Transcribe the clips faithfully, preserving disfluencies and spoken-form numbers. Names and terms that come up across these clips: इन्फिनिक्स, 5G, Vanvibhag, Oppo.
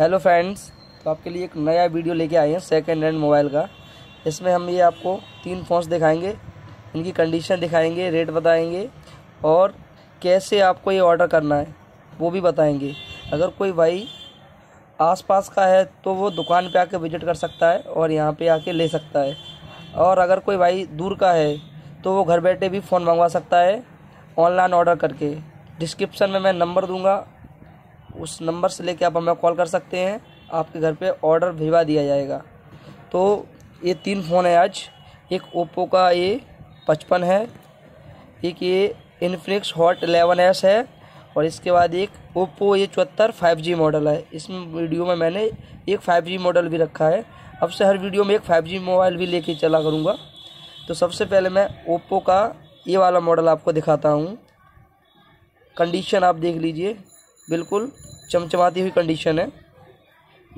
Hello friends, तो आपके लिए एक नया वीडियो लेके आए हैं सेकंड हैंड मोबाइल का। इसमें हम ये आपको तीन फ़ोन्स दिखाएंगे, इनकी कंडीशन दिखाएंगे, रेट बताएंगे और कैसे आपको ये ऑर्डर करना है वो भी बताएंगे। अगर कोई भाई आसपास का है तो वो दुकान पे आके विजिट कर सकता है और यहाँ पे आके ले सकता है, और अगर कोई भाई दूर का है तो वो घर बैठे भी फ़ोन मंगवा सकता है ऑनलाइन ऑर्डर करके। डिस्क्रिप्शन में मैं नंबर दूँगा, उस नंबर से लेके आप हमें कॉल कर सकते हैं, आपके घर पे ऑर्डर भिजवा दिया जाएगा। तो ये तीन फ़ोन है आज। एक ओप्पो का ये पचपन है, एक ये इन्फिनिक्स हॉट इलेवन एस है और इसके बाद एक ओप्पो ये चौहत्तर फाइव जी मॉडल है। इसमें वीडियो में मैंने एक फाइव जी मॉडल भी रखा है। अब से हर वीडियो में एक फाइव जी मोबाइल भी लेके चला करूँगा। तो सबसे पहले मैं ओप्पो का ये वाला मॉडल आपको दिखाता हूँ। कंडीशन आप देख लीजिए, बिल्कुल चमचमाती हुई कंडीशन है,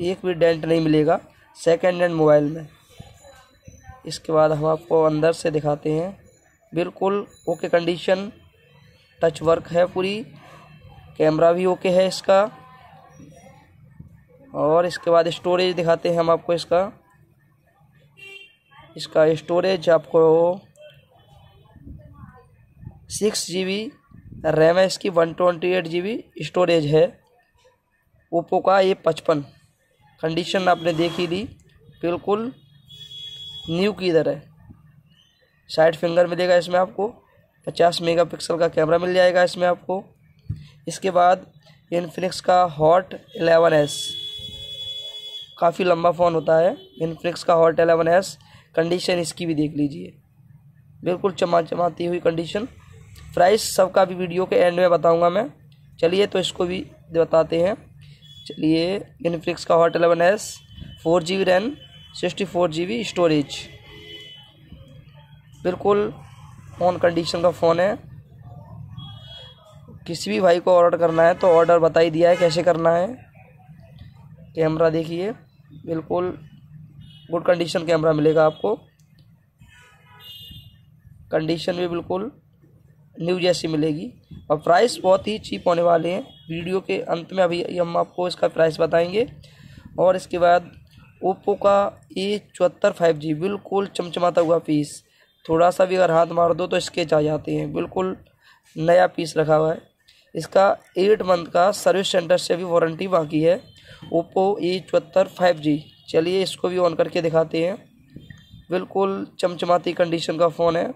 एक भी डेंट नहीं मिलेगा सेकेंड हैंड मोबाइल में। इसके बाद हम आपको अंदर से दिखाते हैं, बिल्कुल ओके कंडीशन, टच वर्क है पूरी, कैमरा भी ओके है इसका। और इसके बाद स्टोरेज दिखाते हैं हम आपको, इसका इसका स्टोरेज आपको सिक्स जी बी रैम है इसकी, one twenty eight G B storage है। ओप्पो का ये पचपन, कंडीशन आपने देखी दी, बिल्कुल न्यू की इधर है। साइड फिंगर मिलेगा इसमें आपको, पचास मेगापिक्सल का कैमरा मिल जाएगा इसमें आपको। इसके बाद इन्फिनिक्स का हॉट इलेवन एस, काफ़ी लंबा फ़ोन होता है इन्फिनिक्स का हॉट इलेवन एस। कंडीशन इसकी भी देख लीजिए, बिल्कुल चमा चमाती हुई कंडीशन। प्राइस सबका भी वीडियो के एंड में बताऊंगा मैं। चलिए तो इसको भी बताते हैं। चलिए इन्फिनिक्स का hot eleven S, four G B RAM, sixty four G B storage, बिल्कुल ऑन कंडीशन का फ़ोन है। किसी भी भाई को ऑर्डर करना है तो ऑर्डर बता ही दिया है कैसे करना है। कैमरा देखिए, बिल्कुल गुड कंडीशन कैमरा मिलेगा आपको, कंडीशन भी बिल्कुल न्यू जैसी मिलेगी और प्राइस बहुत ही चीप होने वाले हैं। वीडियो के अंत में अभी हम आपको इसका प्राइस बताएंगे। और इसके बाद ओप्पो का ये चौहत्तर फाइव जी, बिल्कुल चमचमाता हुआ पीस, थोड़ा सा भी अगर हाथ मार दो तो स्केच आ जाते हैं, बिल्कुल नया पीस रखा हुआ है। इसका एट मंथ का सर्विस सेंटर से भी वारंटी बाकी है, ओप्पो ये चौहत्तर फाइव जी। चलिए इसको भी ऑन करके दिखाते हैं, बिल्कुल चमचमाती कंडीशन का फ़ोन है,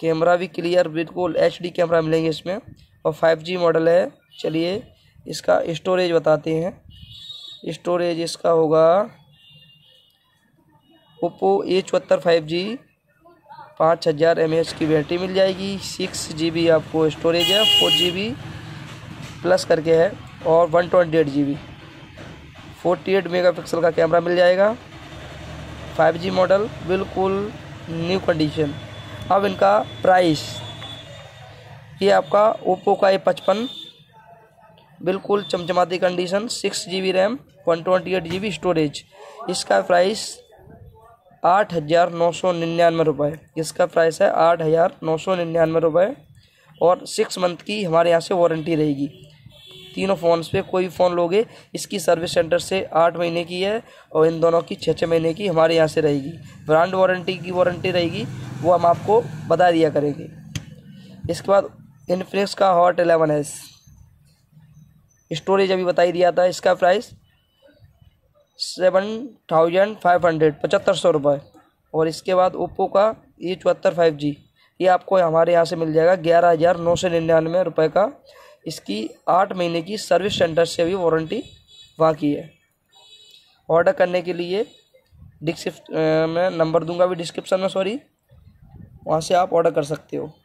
कैमरा भी क्लियर, बिल्कुल एचडी कैमरा मिलेंगे इसमें और फाइव जी मॉडल है। चलिए इसका स्टोरेज बताते हैं। स्टोरेज इसका होगा ओप्पो ए चौहत्तर फाइव जी, पाँच हज़ार एम एच की बैटरी मिल जाएगी, सिक्स जी बी आपको स्टोरेज है, फोर जी बी प्लस करके है और one twenty eight G B, forty eight mega pixel का कैमरा मिल जाएगा, फाइव जी मॉडल, बिल्कुल न्यू कंडीशन। अब इनका प्राइस, ये आपका ओप्पो का ये पचपन, बिल्कुल चमचमाती condition, six G B RAM, one twenty eight G B storage. इसका प्राइस आठ हज़ार नौ सौ निन्यानवे रुपये, इसका प्राइस है आठ हज़ार नौ सौ निन्यानवे रुपये और सिक्स मंथ की हमारे यहाँ से वारंटी रहेगी तीनों फ़ोन्स पे। कोई फ़ोन लोगे इसकी सर्विस सेंटर से आठ महीने की है और इन दोनों की छः छः महीने की हमारे यहाँ से रहेगी, ब्रांड वारंटी की वारंटी रहेगी, वो हम आपको बता दिया करेंगे। इसके बाद इन्फिनिक्स का हॉट इलेवन एस, स्टोरेज अभी बता ही दिया था, इसका price seven thousand five hundred पचहत्तर सौ रुपये। और इसके बाद ओप्पो का ये चौहत्तर फाइव जी, ये आपको हमारे यहाँ से मिल जाएगा ग्यारह हज़ार नौ सौ निन्यानवे रुपये का, इसकी आठ महीने की सर्विस सेंटर से भी वारंटी बाकी है। ऑर्डर करने के लिए डिस्क्रिप्शन में नंबर दूंगा भी डिस्क्रिप्शन में, सॉरी, वहाँ से आप ऑर्डर कर सकते हो।